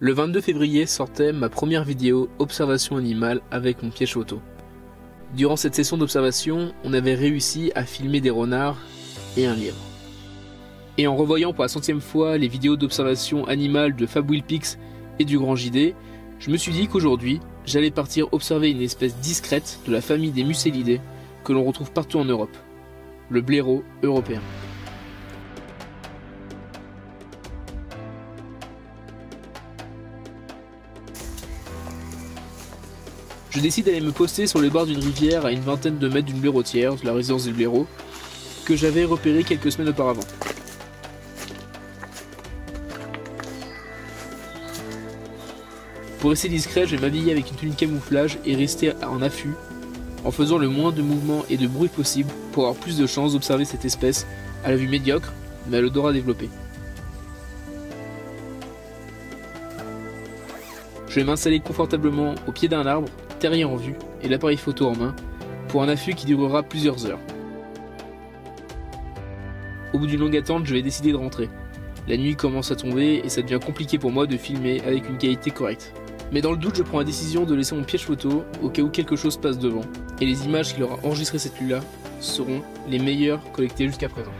Le 22 février sortait ma première vidéo observation animale avec mon piège auto. Durant cette session d'observation, on avait réussi à filmer des renards et un lièvre. Et en revoyant pour la 100e fois les vidéos d'observation animale de Fab Willpix et du Grand JD, je me suis dit qu'aujourd'hui, j'allais partir observer une espèce discrète de la famille des Musélidés que l'on retrouve partout en Europe, le blaireau européen. Je décide d'aller me poster sur le bord d'une rivière à une vingtaine de mètres d'une blaireautière, de la résidence des blaireaux, que j'avais repérée quelques semaines auparavant. Pour rester discret, je vais m'habiller avec une tenue camouflage et rester en affût, en faisant le moins de mouvements et de bruit possible pour avoir plus de chances d'observer cette espèce à la vue médiocre, mais à l'odorat développé. Je vais m'installer confortablement au pied d'un arbre, terrier en vue et l'appareil photo en main pour un affût qui durera plusieurs heures. Au bout d'une longue attente, je vais décider de rentrer. La nuit commence à tomber et ça devient compliqué pour moi de filmer avec une qualité correcte. Mais dans le doute, je prends la décision de laisser mon piège photo au cas où quelque chose passe devant, et les images qu'il aura enregistrées cette nuit-là seront les meilleures collectées jusqu'à présent.